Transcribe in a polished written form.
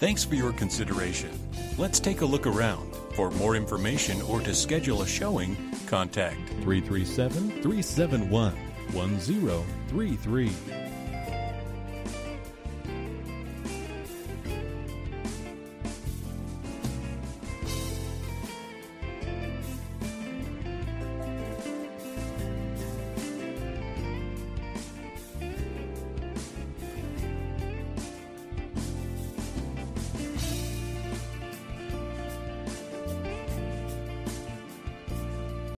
Thanks for your consideration. Let's take a look around. For more information or to schedule a showing, contact 337-371-1033.